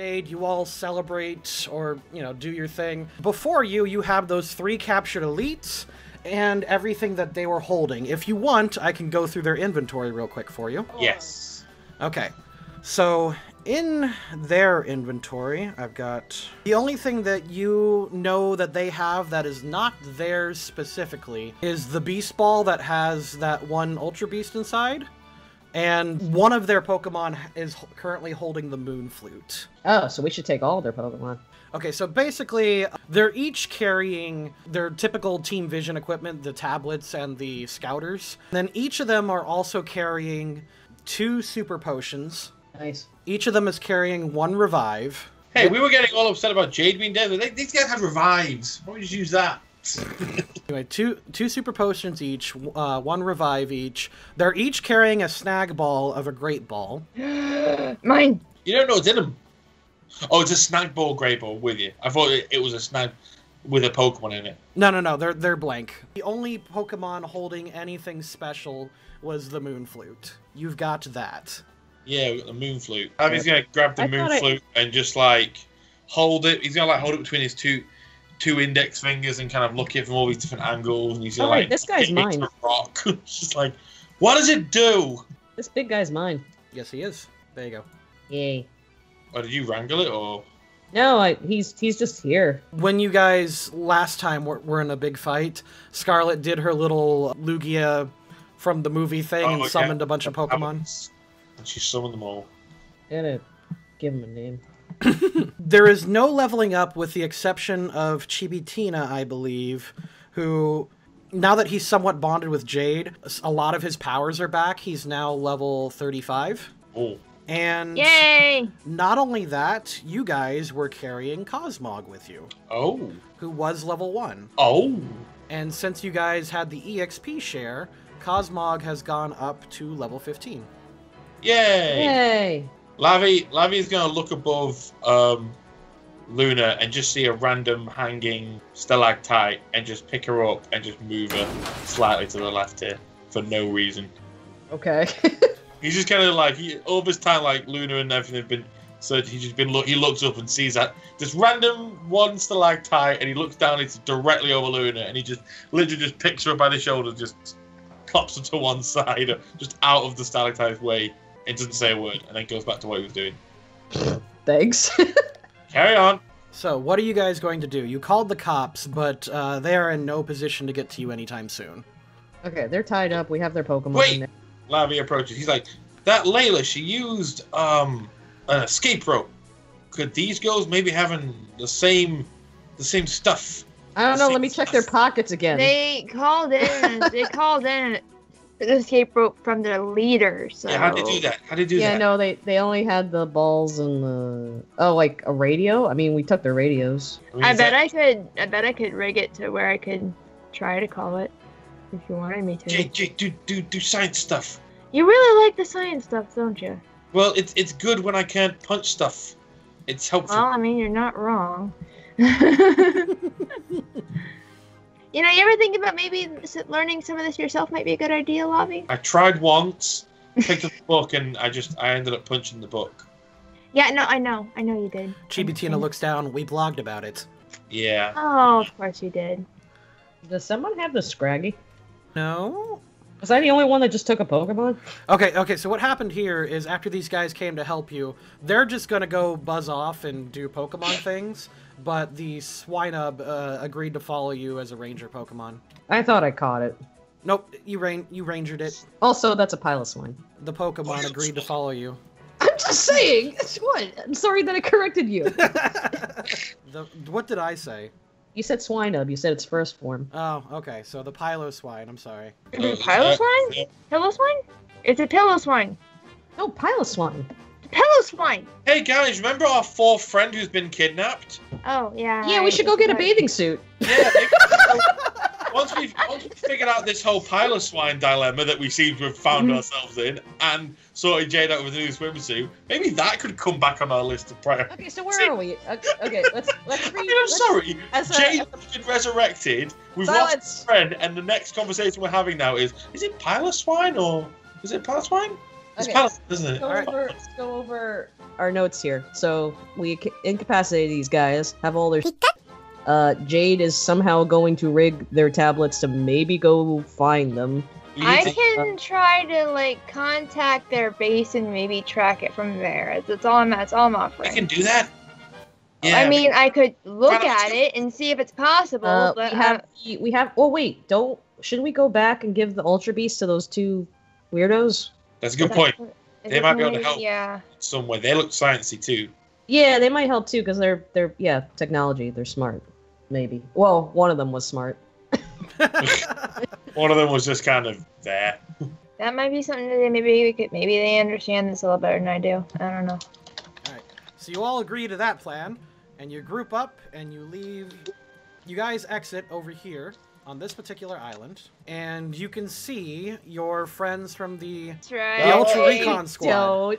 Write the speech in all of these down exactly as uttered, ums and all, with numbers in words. Jade, you all celebrate or, you know, do your thing. Before you, you have those three captured elites and everything that they were holding. If you want, I can go through their inventory real quick for you. Yes. Okay. So in their inventory, I've got the only thing that you know that they have that is not theirs specifically is the Beast Ball that has that one Ultra Beast inside. And one of their Pokemon is currently holding the Moon Flute. Oh, so we should take all their Pokemon. Okay, so basically, they're each carrying their typical Team Vision equipment, the tablets and the scouters. Then each of them are also carrying two super potions. Nice. Each of them is carrying one revive. Hey, we were getting all upset about Jade being dead. They, these guys have revives. Why don't we just use that? Anyway, two two super potions each, uh, one revive each. They're each carrying a snag ball of a great ball. Mine. You don't know what's in them. Oh, it's a snag ball, great ball with you. I thought it was a snag with a Pokemon in it. No, no, no. They're they're blank. The only Pokemon holding anything special was the Moon Flute. You've got that. Yeah, we got the Moon Flute. Lavi's gonna grab the I Moon Flute I... and just like hold it. He's gonna like hold it between his two. two index fingers and kind of look at it from all these different angles, and he's oh, like, "This guy's mine." Rock. It's just like, what does it do? This big guy's mine. Yes, he is. There you go. Yay. Oh, did you wrangle it or? No, I, he's he's just here. When you guys last time were, were in a big fight, Scarlet did her little Lugia from the movie thing oh, and okay. summoned a bunch of Pokemon. And she summoned them all. Gotta give him a name. There is no leveling up with the exception of Chibitina, I believe, who, now that he's somewhat bonded with Jade, a lot of his powers are back. He's now level thirty-five. Oh. And yay! Not only that, you guys were carrying Cosmog with you. Oh. Who was level one. Oh. And since you guys had the E X P share, Cosmog has gone up to level fifteen. Yay! Yay! Lavi, Lavi's going to look above um, Luna and just see a random hanging stalactite and just pick her up and just move her slightly to the left here for no reason. Okay. He's just kind of like, he, all this time, like, Luna and everything have been, so he's just been, look, he looks up and sees that this random one stalactite and he looks down, it's directly over Luna and he just literally just picks her up by the shoulder, just pops her to one side, just out of the stalactite's way. It doesn't say a word, and then goes back to what he was doing. Thanks. Carry on. So, what are you guys going to do? You called the cops, but uh, they are in no position to get to you anytime soon. Okay, they're tied up. We have their Pokemon. Wait! Lavi approaches. He's like, that Layla, she used um, an escape rope. Could these girls maybe having the same, the same stuff? I don't know. Let me check their pockets again. They called in. They called in. The escape rope from their leader. So. Yeah, how'd they do that? How'd they do yeah, that? Yeah, no, they, they only had the balls and the oh, like a radio. I mean, we took their radios. I, mean, I bet that... I could. I bet I could rig it to where I could try to call it if you wanted me to. Jake, Jake, do do do science stuff. You really like the science stuff, don't you? Well, it's it's good when I can't punch stuff. It's helpful. Well, I mean, you're not wrong. You know, you ever think about maybe learning some of this yourself might be a good idea, Lavi? I tried once, picked up the book, and I just, I ended up punching the book. Yeah, no, I know. I know you did. Chibitina looks down. We blogged about it. Yeah. Oh, of course you did. Does someone have the Scraggy? No. Was I the only one that just took a Pokemon? Okay, okay, so what happened here is after these guys came to help you, they're just going to go buzz off and do Pokemon things. But the Swinub uh, agreed to follow you as a ranger Pokemon. I thought I caught it. Nope, you ran you rangered it. Also, that's a Piloswine. The Pokemon agreed to follow you. I'm just saying. What? I'm sorry that I corrected you. the, what did I say? You said Swinub. You said its first form. Oh, okay. So the Piloswine. I'm sorry. Is it Piloswine? Piloswine? It's a Piloswine. No, Piloswine. Piloswine! Hey guys, remember our fourth friend who's been kidnapped? Oh, yeah. Yeah, we should go get a bathing suit. Yeah, maybe, once, we've, once we've figured out this whole Piloswine dilemma that we seem to have found mm-hmm. ourselves in, and sorted Jade out with a new swimsuit, maybe that could come back on our list of priorities. Okay, so where See? are we? Okay, okay let's, let's read. I mean, I'm let's, sorry. As Jade has been resurrected, we've silence. lost a friend, and the next conversation we're having now is, is it Piloswine or is it Piloswine? It's okay. Palace, isn't it? Go over, right. Let's go over our notes here. So we incapacitate these guys, have all their. Uh, Jade is somehow going to rig their tablets to maybe go find them. I to, can uh, try to like contact their base and maybe track it from there. That's all I'm. That's all I'm offering. You can do that. Yeah, I mean, I could look at it and see if it's possible. Uh, but we have, uh, we have. Oh wait, don't. Shouldn't we go back and give the Ultra Beast to those two weirdos? That's a good point. They might be able to help. Yeah. In some way. They look sciencey too. Yeah, they might help too because they're they're yeah technology. They're smart. Maybe. Well, one of them was smart. One of them was just kind of that. That might be something that they maybe we could maybe they understand this a little better than I do. I don't know. All right. So you all agree to that plan, and you group up and you leave. You guys exit over here on this particular island, and you can see your friends from the, right. the Ultra Recon Squad.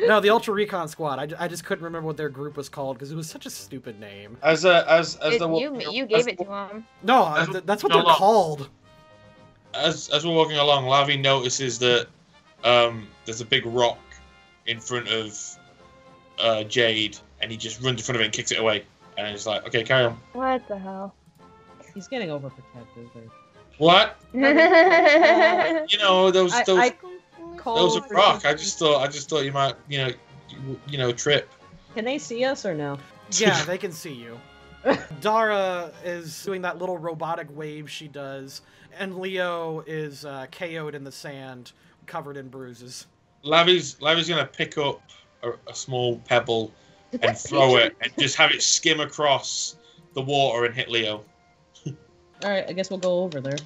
No, the Ultra Recon Squad. I, I just couldn't remember what their group was called because it was such a stupid name. As a as as it, the you you as, gave it to them. No, as, th that's what no, they're called. As as we're walking along, Lavi notices that um, there's a big rock in front of uh, Jade, and he just runs in front of it and kicks it away. And he's like, "Okay, carry on." What the hell? He's getting overprotective there. What? You know those those. I, I... Those are rock. I just thought. I just thought you might, you know, you, you know, trip. Can they see us or no? Yeah, they can see you. Dara is doing that little robotic wave she does, and Leo is uh, K O'd in the sand, covered in bruises. Lavi's Lavi's gonna pick up a, a small pebble and throw it, and just have it skim across the water and hit Leo. All right, I guess we'll go over there.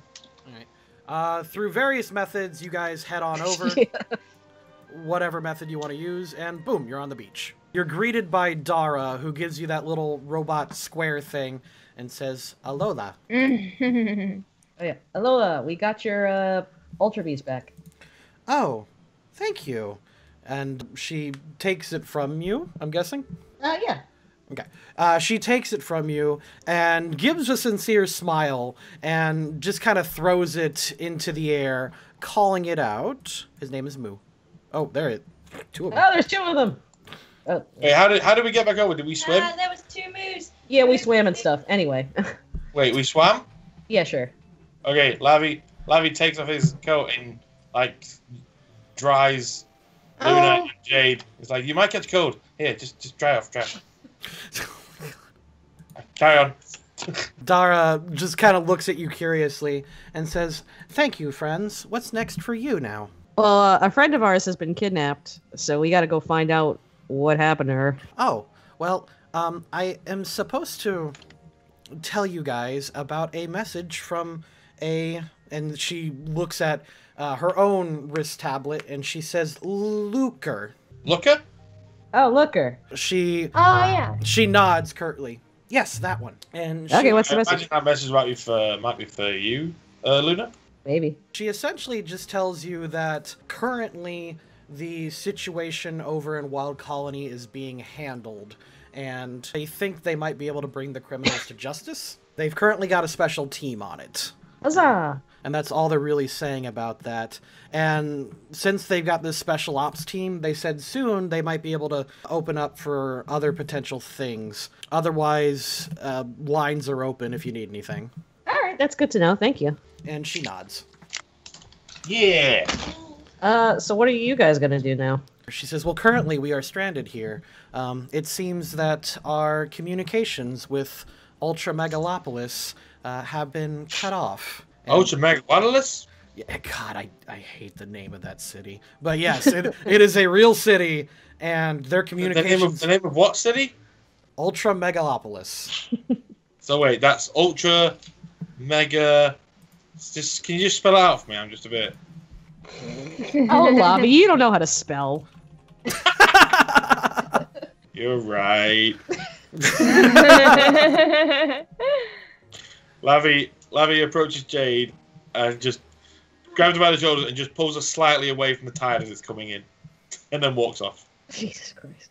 Uh, through various methods, you guys head on over, yeah. Whatever method you want to use, and boom, you're on the beach. You're greeted by Dara, who gives you that little robot square thing and says, "Alola." Oh yeah, Alola, we got your uh, Ultra Beast back. Oh, thank you. And she takes it from you, I'm guessing? Uh, yeah. Okay. Uh, she takes it from you and gives a sincere smile and just kind of throws it into the air, calling it out. His name is Moo. Oh, there it is. Two of them. Oh, there's two of them. Oh. Wait, how did, how did we get back over? Did we swim? Uh, there was two moos. Yeah, we swam and stuff. Anyway. Wait, we swam? Yeah, sure. Okay, Lavi, Lavi takes off his coat and, like, dries Luna oh. and Jade. It's like, you might catch cold. Here, just, just dry off, dry off. Carry on. Dara just kind of looks at you curiously and says, "Thank you, friends. What's next for you now?" Well, uh, a friend of ours has been kidnapped, so we got to go find out what happened to her. Oh, well, um, I am supposed to tell you guys about a message from a... And she looks at uh, her own wrist tablet, and she says, "Looker." Looker? Oh, Looker. She. Oh yeah. She nods curtly. Yes, that one. And she, okay, what's the message? I imagine that message might be for might be for you, uh, Luna. Maybe. She essentially just tells you that currently the situation over in Wild Colony is being handled, and they think they might be able to bring the criminals to justice. They've currently got a special team on it. Huzzah! And that's all they're really saying about that. And since they've got this special ops team, they said soon they might be able to open up for other potential things. Otherwise, uh, lines are open if you need anything. All right, that's good to know. Thank you. And she nods. Yeah. Uh, so what are you guys going to do now? She says, well, currently we are stranded here. Um, it seems that our communications with Ultra Megalopolis uh, have been cut off. And, Ultra Megalopolis? Yeah, God, I, I hate the name of that city. But yes, it, it is a real city, and their communications... The name of, the name of what city? Ultra Megalopolis. So wait, that's Ultra Mega... Just, can you just spell it out for me? I'm just a bit... Oh, Lavi, you don't know how to spell. You're right. Lavi... Lavi approaches Jade and just grabs her by the shoulders and just pulls her slightly away from the tide as it's coming in, and then walks off. Jesus Christ!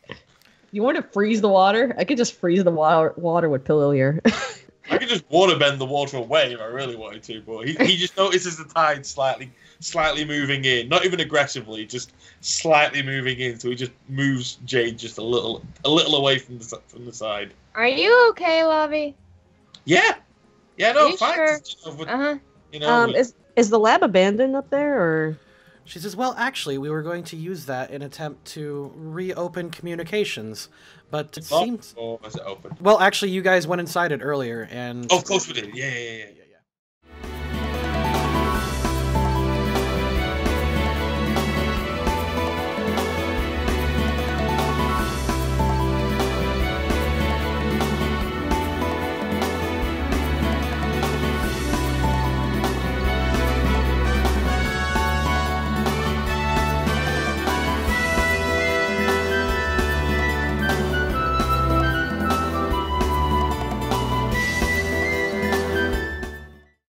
You want to freeze the water? I could just freeze the water water with pillow here. I could just waterbend the water away if I really wanted to, but he, he just notices the tide slightly slightly moving in, not even aggressively, just slightly moving in, so he just moves Jade just a little a little away from the from the side. Are you okay, Lavi? Yeah. Yeah, no, fine. Sure? Uh-huh. You know, um, is is the lab abandoned up there, or? She says, well, actually, we were going to use that in attempt to reopen communications, but it seems... Or was it open? Well, actually, you guys went inside it earlier, and... Oh, of course we did. Yeah, yeah, yeah.